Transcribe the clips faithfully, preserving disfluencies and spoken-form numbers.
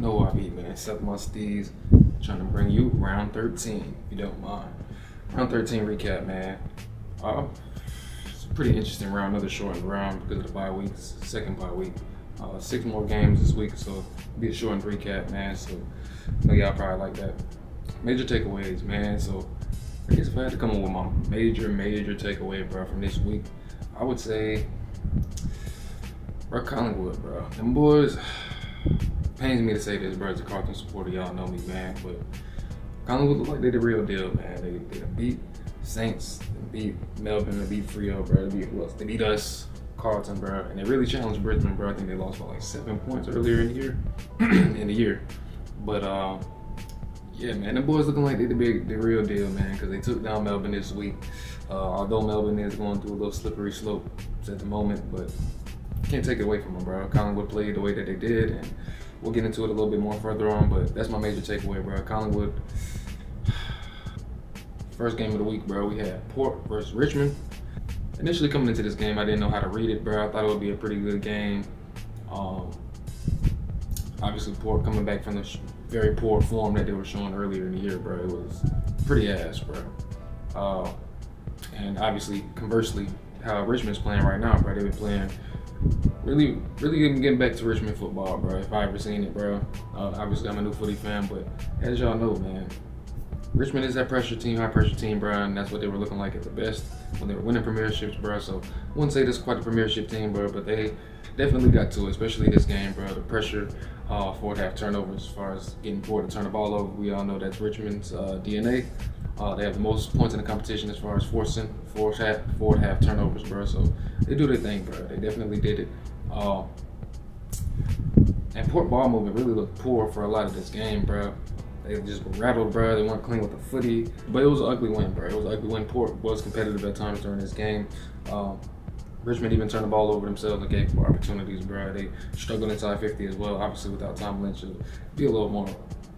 No, I be, man. Suck my steez. Trying to bring you round thirteen, if you don't mind. Round thirteen recap, man. Uh, it's a pretty interesting round, another shortened round because of the bye week, second bye week. Uh, six more games this week, so it'll be a shortened recap, man. So I know y'all probably like that. Major takeaways, man. So I guess if I had to come up with my major, major takeaway, bro, from this week, I would say, bro, Collingwood, bro. Them boys, pains me to say this, bro, as a Carlton supporter, y'all know me, man, but Collingwood look like they the real deal, man. They, they beat Saints, they beat Melbourne, they beat Freo, bro, they beat who else? They beat us, Carlton, bro, and they really challenged Brisbane, bro. I think they lost by like seven points earlier in the year, in the year, but uh, yeah, man, the boys looking like they the big, the real deal, man, because they took down Melbourne this week. Uh, although Melbourne is going through a little slippery slope at the moment, but can't take it away from them, bro. Collingwood played the way that they did, and we'll get into it a little bit more further on, but that's my major takeaway, bro. Collingwood, first game of the week, bro. We had Port versus Richmond. Initially coming into this game, I didn't know how to read it, bro. I thought it would be a pretty good game. Um, obviously, Port coming back from the very poor form that they were showing earlier in the year, bro. It was pretty ass, bro. Uh, and obviously, conversely, how Richmond's playing right now, bro. They've been playing Really, really getting back to Richmond football, bro, if I ever seen it, bro. Uh, obviously, I'm a new footy fan, but as y'all know, man, Richmond is that pressure team, high-pressure team, bro, and that's what they were looking like at the best when they were winning premierships, bro. So I wouldn't say this is quite the premiership team, bro, but they definitely got to it, especially this game, bro. The pressure uh, for to have turnovers as far as getting forward to turn the ball over. We all know that's Richmond's uh, D N A. Uh, they have the most points in the competition as far as forcing, forward half, forward half turnovers, bro. So they do their thing, bro. They definitely did it. Uh, and Port ball movement really looked poor for a lot of this game, bro. They just rattled, bro. They weren't clean with the footy. But it was an ugly win, bro. It was an ugly win. Port was competitive at times during this game. Uh, Richmond even turned the ball over themselves and gave for opportunities, bro. They struggled inside fifty as well. Obviously, without Tom Lynch, it would be a little more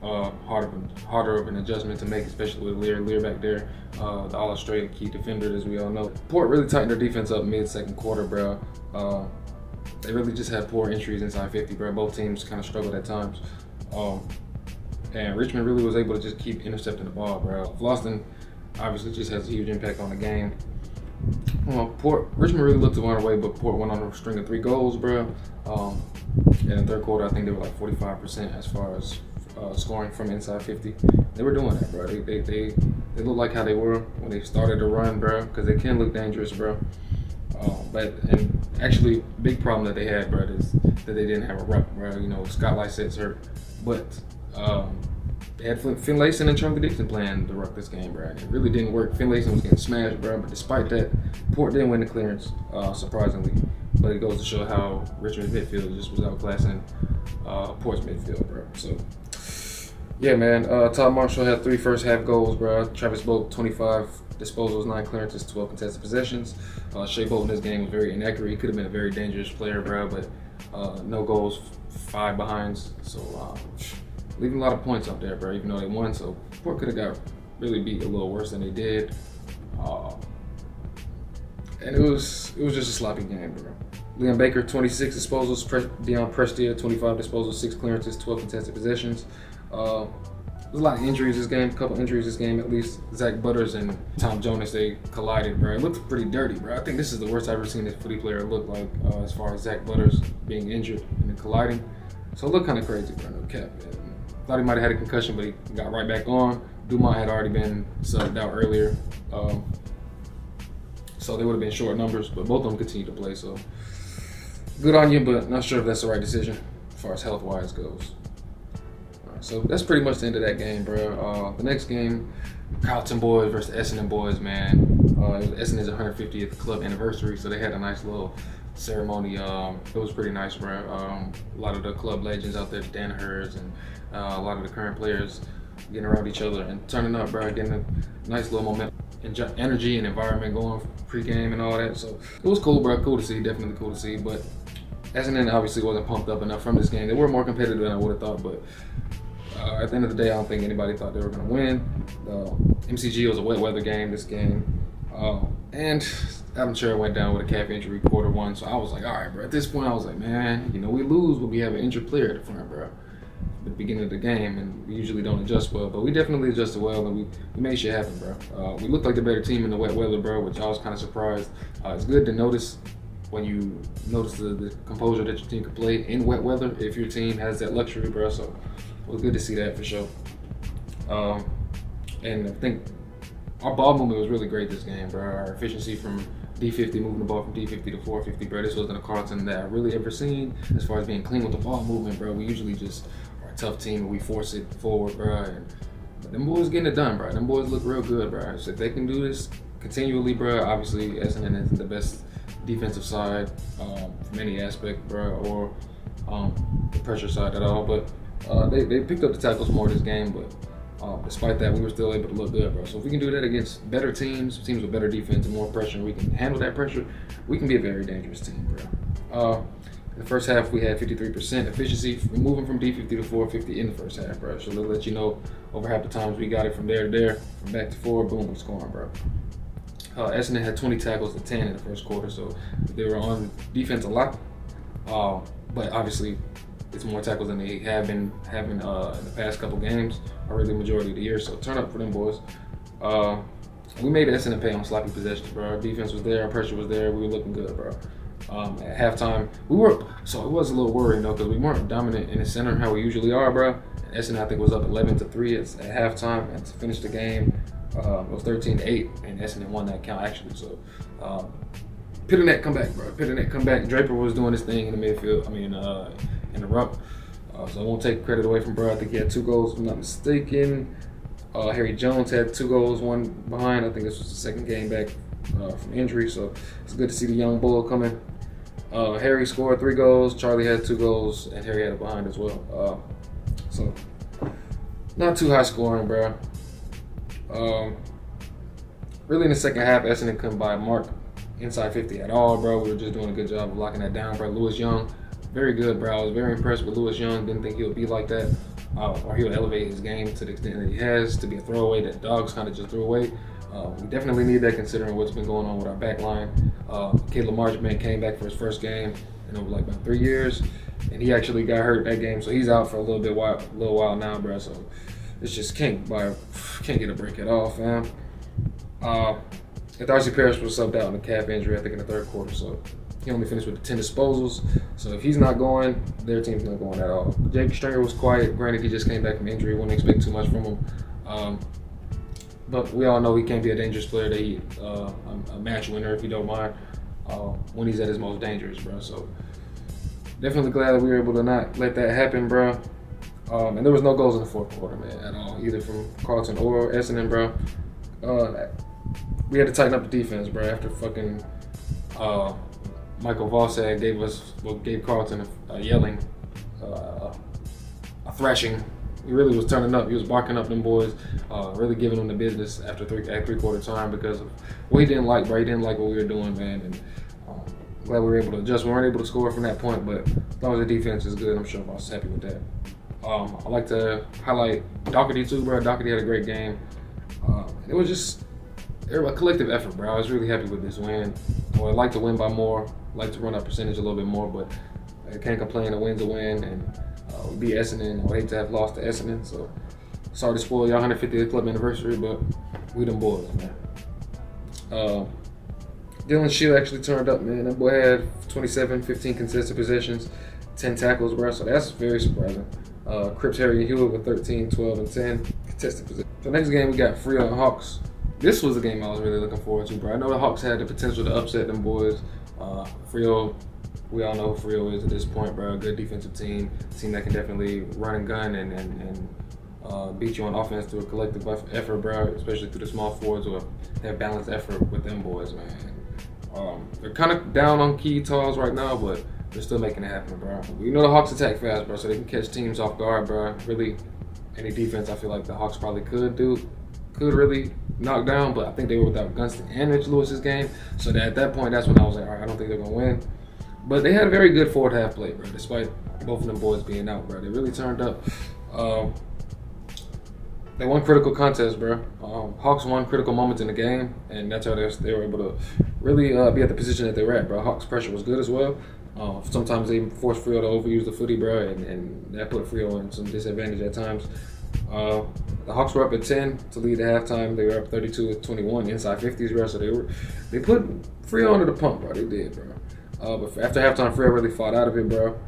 uh, harder, harder of an adjustment to make, especially with Lear. Lear back there, uh, the all-Australian key defender, as we all know. Port really tightened their defense up mid-second quarter, bro. Uh, they really just had poor entries inside fifty, bro. Both teams kind of struggled at times. Um, and Richmond really was able to just keep intercepting the ball, bro. Floston obviously just has a huge impact on the game. Well, Port, Richmond really looked to run away, but Port went on a string of three goals, bro. Um, and in the third quarter, I think they were like forty-five percent as far as uh, scoring from inside fifty. They were doing that, bro. They, they, they, they looked like how they were when they started to run, bro, because they can look dangerous, bro. Um, but and actually, big problem that they had, bro, is that they didn't have a ruck, bro. You know, Scott Lysett's hurt, but um, they had Finlayson and Trump Dixon playing the ruck this game, bro. And it really didn't work. Finlayson was getting smashed, bro. But despite that, Port didn't win the clearance, uh, surprisingly. But it goes to show how Richmond's midfield just was outclassing uh, Port's midfield, bro. So. Yeah, man, uh, Todd Marshall had three first half goals, bro. Travis Bolt, twenty-five disposals, nine clearances, twelve contested possessions. Uh, Shea Bolt in this game was very inaccurate. He could have been a very dangerous player, bro, but uh, no goals, five behinds. So um, leaving a lot of points up there, bro, even though they won. So Port could have got really beat a little worse than they did. Uh, and it was it was just a sloppy game, bro. Liam Baker, twenty-six disposals. Pre Dion Prestia, twenty-five disposals, six clearances, twelve contested possessions. Uh, there's a lot of injuries this game, a couple injuries this game at least. Zach Butters and Tom Jonas, they collided, bro. It looked pretty dirty, bro. I think this is the worst I've ever seen this footy player look like uh, as far as Zach Butters being injured and then colliding. So it looked kind of crazy, bro, no cap. And thought he might have had a concussion, but he got right back on. Dumont had already been subbed out earlier. Um, so they would have been short numbers, but both of them continue to play. So good on you, but not sure if that's the right decision as far as health-wise goes. So that's pretty much the end of that game, bro. Uh, the next game, Carlton boys versus Essendon boys, man. Uh, Essendon's one hundred fiftieth club anniversary, so they had a nice little ceremony. Um, it was pretty nice, bro. Um, a lot of the club legends out there, Dan Hurst, and uh, a lot of the current players getting around each other and turning up, bro, getting a nice little momentum, energy and environment going pre-game and all that. So it was cool, bro. Cool to see, definitely cool to see. But Essendon obviously wasn't pumped up enough from this game. They were more competitive than I would have thought, but Uh, at the end of the day, I don't think anybody thought they were going to win. Uh, M C G was a wet weather game this game. Uh, and Adam Cherry went down with a calf injury quarter one. So I was like, all right, bro. At this point, I was like, man, you know, we lose, but we have an injured player at the front, bro. the beginning of the game, and we usually don't adjust well, but we definitely adjusted well, and we, we made shit happen, bro. Uh, we looked like the better team in the wet weather, bro, which I was kind of surprised. Uh, it's good to notice when you notice the, the composure that your team can play in wet weather, if your team has that luxury, bro, so it was good to see that for sure. Um, and I think our ball movement was really great this game, bro. Our efficiency from D fifty, moving the ball from D fifty to four fifty, bro. This wasn't a Carlton that I really ever seen as far as being clean with the ball movement, bro. We usually just are a tough team and we force it forward, bro. And them boys getting it done, bro. Them boys look real good, bro. So if they can do this continually, bro, obviously Essendon is the best defensive side um, from any aspect, bro, or um, the pressure side at all. But uh, they, they picked up the tackles more this game, but Um, despite that, we were still able to look good, bro. So if we can do that against better teams, teams with better defense and more pressure, and we can handle that pressure, we can be a very dangerous team, bro. Uh, in the first half, we had fifty-three percent efficiency, moving from D fifty to four fifty in the first half, bro. So they'll let you know over half the times we got it from there to there, from back to forward, boom, we're scoring, bro. Uh, Essendon had twenty tackles to ten in the first quarter, so they were on defense a lot. Uh, but obviously, it's more tackles than they have been having uh, in the past couple games, or really majority of the year. So turn up for them boys. Uh, we made Essendon pay on sloppy possessions, bro. Our defense was there, our pressure was there. We were looking good, bro. Um, at halftime, we were so it was a little worrying though, because we weren't dominant in the center how we usually are, bro. And Essendon, I think, was up eleven to three at, at halftime, and to finish the game, um, it was thirteen to eight, and Essendon won that count actually. So. Um, Pitternet come back, bro. Pitternet come back. Draper was doing his thing in the midfield. I mean, uh, in the ruck. Uh, so I won't take credit away from bro. I think he had two goals, if I'm not mistaken. Uh, Harry Jones had two goals, one behind. I think this was the second game back uh, from injury. So it's good to see the young bull coming. Uh, Harry scored three goals. Charlie had two goals, and Harry had a behind as well. Uh, so not too high scoring, bro. Um, really, in the second half, Essendon couldn't buy a mark inside fifty at all, bro. We were just doing a good job of locking that down, bro. Lewis Young, very good, bro. I was very impressed with Lewis Young. Didn't think he would be like that, uh, or he'll elevate his game to the extent that he has to be a throwaway that dogs kind of just threw away. Uh, we definitely need that considering what's been going on with our back line. Uh, Caleb Marchman came back for his first game in over like about three years, and he actually got hurt that game, so he's out for a little bit while, a little while now, bro. So it's just can't, bro. Can't get a break at all, fam. Uh, And Darcy Parrish was subbed out on a calf injury, I think, in the third quarter. So he only finished with ten disposals. So if he's not going, their team's not going at all. Jake Stringer was quiet. Granted, he just came back from injury. Wouldn't expect too much from him. Um, but we all know he can't be a dangerous player. That he, uh, a match winner, if you don't mind, uh, when he's at his most dangerous, bro. So definitely glad that we were able to not let that happen, bro. Um, and there was no goals in the fourth quarter, man, at all, either from Carlton or Essendon, bro. Uh, We had to tighten up the defense, bro. After fucking uh, Michael Voss gave us, well, gave Carlton a, a yelling, uh, a thrashing. He really was turning up. He was barking up them boys, uh, really giving them the business after three, at three quarter time because of what he didn't like, bro. He didn't like what we were doing, man. And um, glad we were able to adjust. We weren't able to score from that point, but as long as the defense is good, I'm sure Voss is happy with that. Um, I like to highlight Doherty too, bro. Doherty had a great game. Uh, it was just a collective effort, bro. I was really happy with this win. Well, I'd like to win by more. I'd like to run our percentage a little bit more, but I can't complain. A win's a win, and uh, we'd be Essendon. I would hate to have lost to Essendon, so sorry to spoil y'all one hundred fiftieth club anniversary, but we them boys, man. Uh, Dylan Shield actually turned up, man. That boy had twenty-seven, fifteen consistent possessions, ten tackles, bro, so that's very surprising. Uh, Cripps, Harry Hewitt with thirteen, twelve, and ten contested possessions. The next game, we got Freo and Hawks. This was a game I was really looking forward to, bro. I know the Hawks had the potential to upset them boys. Uh, Freo, we all know who Freo is at this point, bro. A good defensive team, a team that can definitely run and gun and, and, and uh, beat you on offense through a collective effort, bro, especially through the small forwards or that balanced effort with them boys, man. Um, they're kind of down on key tals right now, but they're still making it happen, bro. We know the Hawks attack fast, bro, so they can catch teams off guard, bro. Really, any defense I feel like the Hawks probably could do. Could really knock down, but I think they were without Gunston and Mitch Lewis's game. So that at that point, that's when I was like, all right, I don't think they're gonna win. But they had a very good forward half play, bro. Despite both of them boys being out, bro, they really turned up. Um, They won critical contests, bro. Um, Hawks won critical moments in the game, and that's how they, they were able to really uh, be at the position that they were at, bro. Hawks' pressure was good as well. Uh, sometimes they forced Freo to overuse the footy, bro, and, and that put Freo in some disadvantage at times. Uh, the Hawks were up at ten to lead at halftime. They were up thirty-two to twenty-one inside fifties, bro. So they were they put Freo under the pump, bro. They did, bro. Uh, but after halftime, Freo really fought out of it, bro.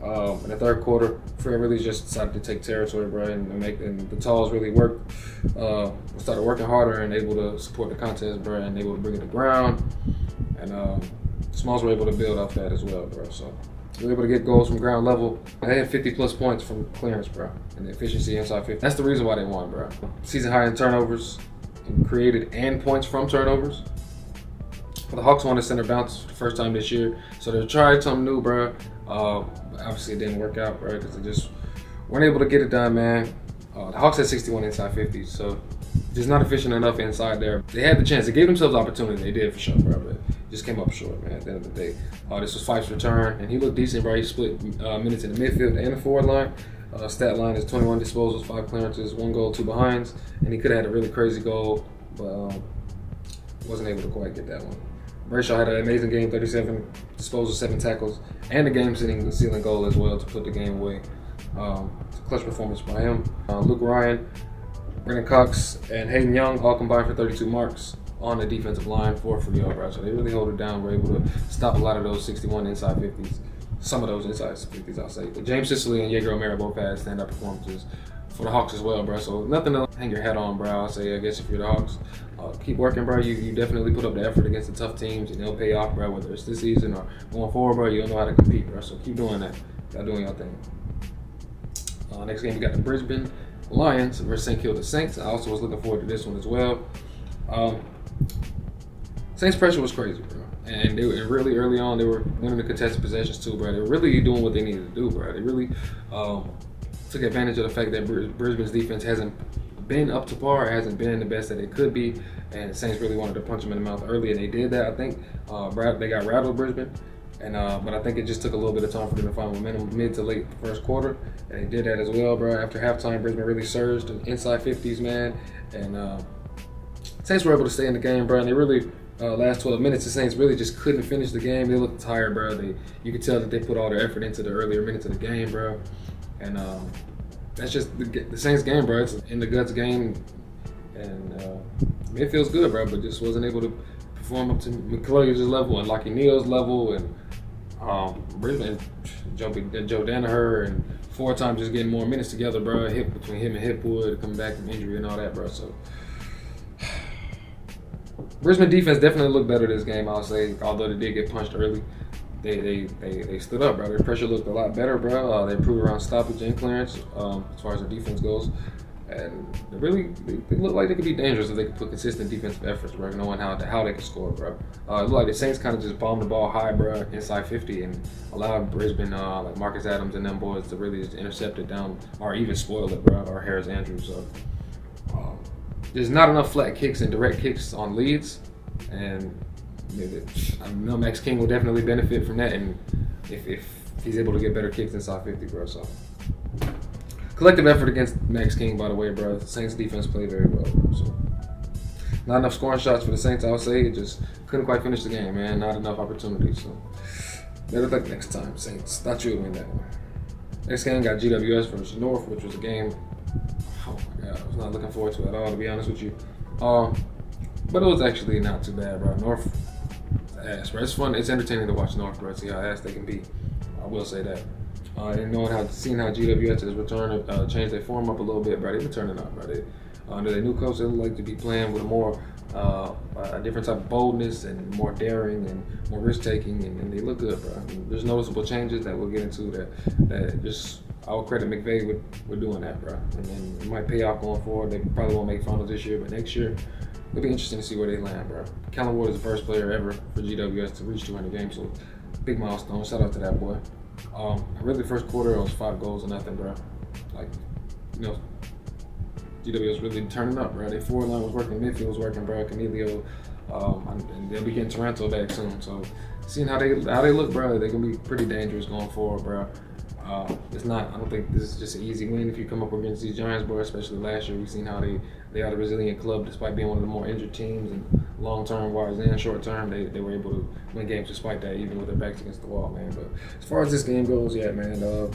Um, in the third quarter, Freo really just decided to take territory, bro, and, and make and the Talls really worked. Uh, started working harder and able to support the contest, bro, and able to bring it to ground. And um, Smalls were able to build off that as well, bro. So we were able to get goals from ground level. They had fifty plus points from clearance, bro, and the efficiency inside fifty. That's the reason why they won, bro. Season high in turnovers, and created and points from turnovers. The Hawks won the center bounce the first time this year, so they tried something new, bro. Uh, obviously, it didn't work out, bro, because they just weren't able to get it done, man. Uh, the Hawks had sixty-one inside fifty, so just not efficient enough inside there. They had the chance. They gave themselves opportunity. They did for sure, bro, but just came up short, man, at the end of the day. Uh, this was Fife's return, and he looked decent, bro. He split uh, minutes in the midfield and the forward line. Uh, stat line is twenty-one disposals, five clearances, one goal, two behinds, and he could have had a really crazy goal, but um, wasn't able to quite get that one. Ray Shaw had an amazing game, thirty-seven disposals, seven tackles, and a game-setting ceiling goal as well to put the game away. Um, it's a clutch performance by him. Uh, Luke Ryan, Brendan Cox, and Hayden Young all combined for thirty-two marks on the defensive line for Freo, bro. So they really hold it down. We're able to stop a lot of those sixty-one inside fifties. Some of those inside fifties, I'll say. But James Sicily and Yeager O'Meara both had stand-up performances for the Hawks as well, bro. So nothing to hang your hat on, bro. I'll say, I guess if you're the Hawks, uh, keep working, bro. You, you definitely put up the effort against the tough teams, and they'll pay off, bro, whether it's this season or going forward, bro. You'll know how to compete, bro. So keep doing that. Y'all doing your thing. Uh, next game, we got the Brisbane Lions versus Saint Kilda Saints. I also was looking forward to this one as well. Um, Saints' pressure was crazy, bro. And they were really early on, they were winning the contested possessions too, bro. They were really doing what they needed to do, bro. They really um, took advantage of the fact that Brisbane's defense hasn't been up to par, hasn't been the best that it could be, and Saints really wanted to punch them in the mouth early, and they did that, I think. Uh, they got rattled, Brisbane, and uh, but I think it just took a little bit of time for them to find momentum mid to late first quarter, and they did that as well, bro. After halftime, Brisbane really surged inside fifties, man, and uh, Saints were able to stay in the game, bro, and they really... Uh, last twelve minutes, the Saints really just couldn't finish the game. They looked tired, bro. They, you could tell that they put all their effort into the earlier minutes of the game, bro. And um, that's just the, the Saints game, bro. It's in the guts game. And uh, it feels good, bro, but just wasn't able to perform up to McCullough's level and Lockie Neal's level. And um, Brisbane jumping Joe Danaher and four times just getting more minutes together, bro. Hip between him and Hipwood, coming back from injury and all that, bro. So. Brisbane defense definitely looked better this game, I'll say, although they did get punched early. They they, they, they stood up, bro. Their pressure looked a lot better, bro. Uh, they improved around stoppage and clearance um, as far as their defense goes. And they really they, they looked like they could be dangerous if they could put consistent defensive efforts, bro, knowing how, how they could score, bro. Uh, it looked like the Saints kind of just bombed the ball high, bro, inside fifty, and allowed Brisbane, uh, like Marcus Adams and them boys, to really just intercept it down or even spoil it, bro, or Harris Andrews. So. Um, There's not enough flat kicks and direct kicks on leads, and maybe, I know Max King will definitely benefit from that, and if, if he's able to get better kicks inside fifty, bro. So collective effort against Max King, by the way, bro. The Saints defense played very well, bro. So not enough scoring shots for the Saints, I would say. It just couldn't quite finish the game, man. Not enough opportunities. So better luck next time, Saints. Thought you would win that one. Next game got G W S versus North, which was a game. I was not looking forward to it at all, to be honest with you. Um, but it was actually not too bad, bro. North, ass, bro. It's fun. It's entertaining to watch North, bro. See how ass they can be. I will say that. Uh, and knowing how, seeing how G W S has returned, uh, changed their form up a little bit, bro. They're returning up, bro. They, under their new coach, they like to be playing with a more, uh, a different type of boldness and more daring and more risk taking, and, and they look good, bro. I mean, there's noticeable changes that we'll get into that, that just. I would credit McVay with, with doing that, bro. And then it might pay off going forward. They probably won't make finals this year, but next year, it'll be interesting to see where they land, bro. Callum Ward is the first player ever for G W S to reach two hundred games, so big milestone. Shout out to that boy. Um, really, the first quarter, it was five goals or nothing, bro. Like, you know, G W S really turning up, bro. Their forward line was working, midfield was working, bro. Canelio, um, and they'll be getting Taranto back soon, so seeing how they, how they look, bro, they can be pretty dangerous going forward, bro. Uh, it's not. I don't think this is just an easy win if you come up against these Giants, bro. Especially last year, we've seen how they they are the resilient club despite being one of the more injured teams. And long term wise and short term, they, they were able to win games despite that, even with their backs against the wall, man. But as far as this game goes, yeah, man. Uh,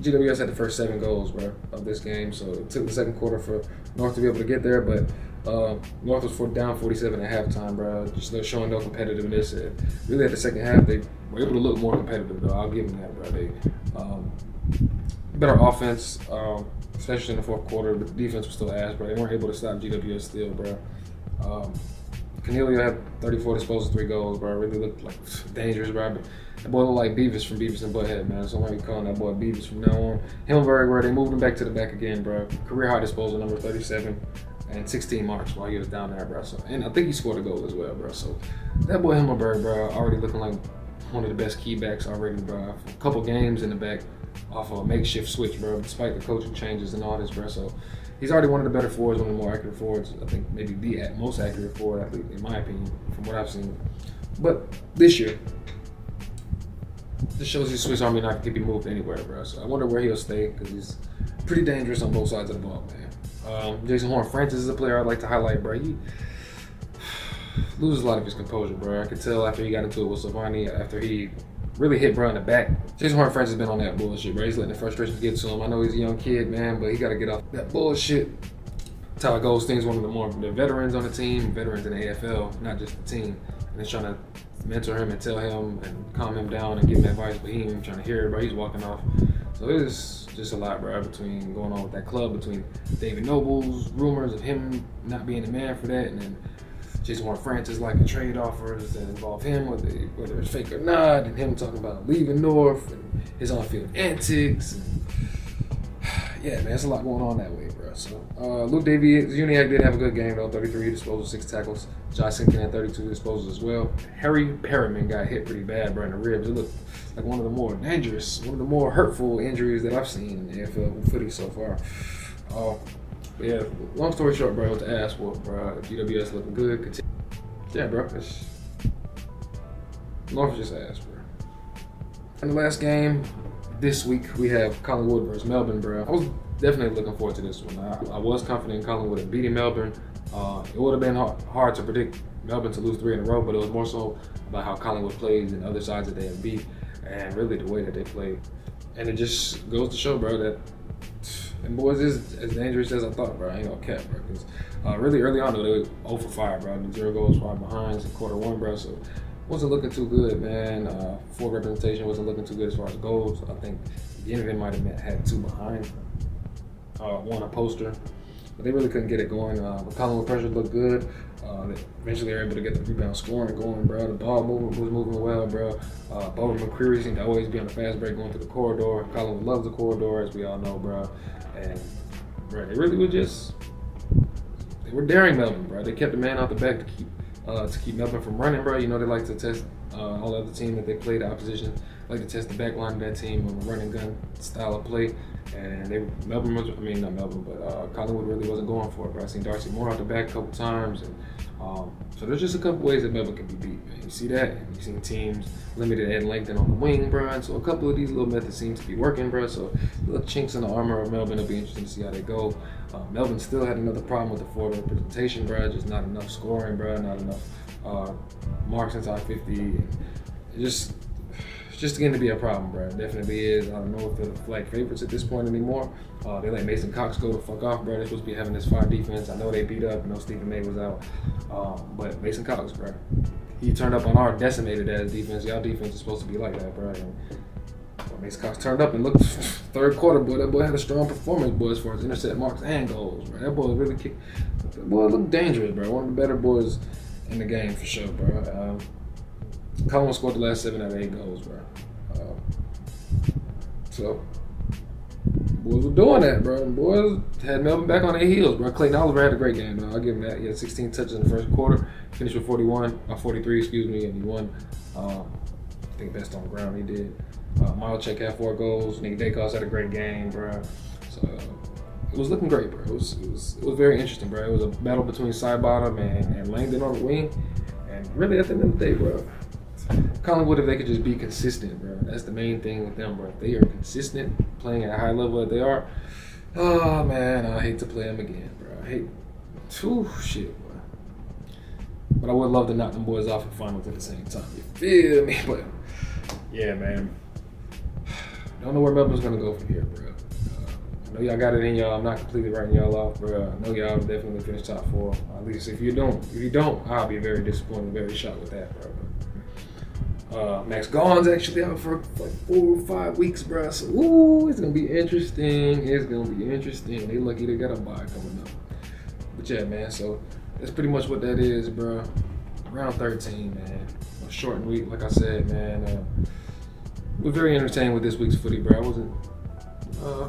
G W S had the first seven goals, bro, of this game. So it took the second quarter for North to be able to get there, but. Uh, North was for down forty-seven at halftime, bro. Just they're showing no competitiveness. And really, at the second half, they were able to look more competitive, though. I'll give them that, bro. They um, better offense, um, especially in the fourth quarter. But the defense was still ass, bro. They weren't able to stop G W S still, bro. Um, Cornelio had thirty-four disposals, three goals, bro. Really looked like dangerous, bro. But that boy looked like Beavis from Beavis and Butthead, man. So I'm gonna be calling that boy Beavis from now on. Himmelberg, where they moved him back to the back again, bro. Career high disposal number thirty-seven. And sixteen marks while he was down there, bro. So, and I think he scored a goal as well, bro. So that boy Himmelberg, bro, already looking like one of the best key backs already, bro. A couple games in the back off of a makeshift switch, bro, despite the coaching changes and all this, bro. So he's already one of the better forwards, one of the more accurate forwards. I think maybe the most accurate forward, I think, in my opinion, from what I've seen. But this year, this shows his Swiss Army knife can be moved anywhere, bro. So I wonder where he'll stay because he's pretty dangerous on both sides of the ball, man. Um, Jason Horne-Francis is a player I'd like to highlight, bro. He loses a lot of his composure, bro. I could tell after he got into it with Silvani, after he really hit bro in the back. Jason Horne-Francis has been on that bullshit, bro. He's letting the frustrations get to him. I know he's a young kid, man, but he got to get off that bullshit. Tyler Goldstein's one of the more the veterans on the team, veterans in the A F L, not just the team. And he's trying to mentor him and tell him and calm him down and give him advice, but he ain't even trying to hear it, bro. He's walking off. So it's just a lot, bro, between going on with that club, between David Noble's rumors of him not being the man for that, and then Jason Horne-Francis liking trade offers that involve him, whether, whether it's fake or not, and him talking about leaving North, and his on-field antics, and yeah, man, it's a lot going on that way, bro. So uh, Luke Davies, Uniac did have a good game, though, thirty-three disposals, six tackles. Josh Simpkin had thirty-two disposals as well. Harry Perriman got hit pretty bad, bro, in the ribs. It looked like one of the more dangerous, one of the more hurtful injuries that I've seen in the A F L footy so far. Uh, but yeah, long story short, bro, with the ass whoop, bro. G W S looking good. Continue. Yeah, bro. It's North just ass, bro. In the last game this week, we have Collingwood versus Melbourne, bro. I was definitely looking forward to this one. I, I was confident in Collingwood in beating Melbourne. Uh, it would have been hard, hard to predict Melbourne to lose three in a row, but it was more so about how Collingwood plays and other sides that they have beat, and really the way that they played. And it just goes to show, bro, that and boys is as dangerous as I thought, bro. I ain't gonna cap, bro. Cause uh, really early on, though, they were zero for five, bro. The zero goals, five behinds in quarter one, bro. So. Wasn't looking too good, man. Uh, forward representation wasn't looking too good as far as goals. I think the end of it might have had two behind, uh, one a poster, but they really couldn't get it going. Uh, but Collingwood pressure looked good. Uh, they eventually were able to get the rebound scoring going, bro. The ball movement was moving well, bro. Uh, Bowen McCreary seemed to always be on the fast break going through the corridor. Collingwood loves the corridor, as we all know, bro. And bro, they really were just they were daring Melbourne, bro. They kept the man out the back to keep. Uh, to keep Melbourne from running, bro. You know, they like to test uh, all the other team that they play, the opposition, like to test the back line of that team on a running gun style of play. And they, Melbourne was, I mean, not Melbourne, but uh, Collingwood really wasn't going for it, bro. I seen Darcy Moore out the back a couple times. And um, so there's just a couple ways that Melbourne can be beat, man. You see that? You've seen teams limited Ed Langton on the wing, bro. And so a couple of these little methods seem to be working, bro. So little chinks in the armor of Melbourne. It'll be interesting to see how they go. Uh, Melbourne still had another problem with the forward representation, bro. Just not enough scoring, bro. Not enough uh, marks inside fifty. And it just, it's just going to be a problem, bro. It definitely is. I don't know if they're the flag favorites at this point anymore. Uh, they let Mason Cox go the fuck off, bro. They're supposed to be having this fire defense. I know they beat up. I know Stephen May was out. Um, but Mason Cox, bro, he turned up on our decimated ass defense. Y'all defense is supposed to be like that, bro. And, Mason Cox turned up and looked third quarter, boy. That boy had a strong performance, boy, as far as intercept marks and goals, bro. That boy really kicked. That boy looked dangerous, bro. One of the better boys in the game for sure, bro. Um, Collingwood scored the last seven out of eight goals, bro. Uh, so, boys were doing that, bro. Boys had Melbourne back on their heels, bro. Clayton Oliver had a great game, though. I'll give him that. He had sixteen touches in the first quarter, finished with forty-one, uh, forty-three, excuse me, and he won. Uh, I think best on the ground he did. Uh, Milechek had four goals. Nick Dacos had a great game, bro. So it was looking great, bro. It was it was, it was very interesting, bro. It was a battle between side bottom and, and Langdon on the wing, and really at the end of the day, bro, Collingwood, if they could just be consistent, bro. That's the main thing with them, bro. If they are consistent, playing at a high level that they are, oh, man, I hate to play them again, bro. I hate Ooh, shit, bro. But I would love to knock them boys off in finals at the same time. You feel me? But, yeah, man. I don't know where Melbourne's going to go from here, bro. I know y'all got it in y'all. I'm not completely writing y'all off, bro. I know y'all definitely finish top four. At least if you don't, if you don't, I'll be very disappointed, very shocked with that, bro. Uh, Max Gawn's actually out for like four or five weeks, bro. So, ooh, it's gonna be interesting. It's gonna be interesting. They lucky they got a bye coming up. But yeah, man. So that's pretty much what that is, bro. Round thirteen, man. A short week, like I said, man. Uh, we're very entertained with this week's footy, bro. I wasn't. Uh,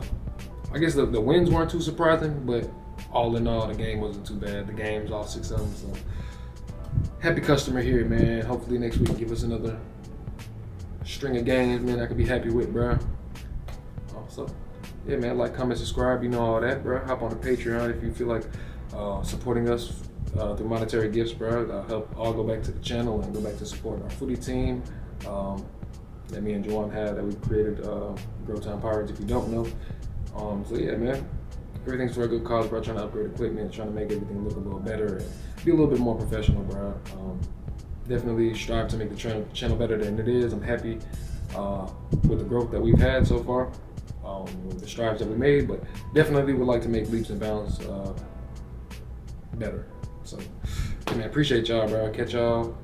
I guess the, the wins weren't too surprising, but all in all, the game wasn't too bad. The game's all six of them, so happy customer here, man. Hopefully next week give us another string of games, man, I could be happy with, bro. Also, yeah, man, like, comment, subscribe, you know all that, bro. Hop on the Patreon if you feel like uh, supporting us uh, through monetary gifts, bro. That'll help all go back to the channel and go back to supporting our footy team. Um, that me and Juwan have that we created, uh, Grow Time Pirates, if you don't know. Um, so yeah, man, everything's for a good cause, bro. Trying to upgrade equipment, trying to make everything look a little better and be a little bit more professional, bro. Um, definitely strive to make the channel better than it is. I'm happy uh, with the growth that we've had so far, um, with the strides that we made, but definitely would like to make leaps and bounds uh, better. So, yeah, man, appreciate y'all, bro. Catch y'all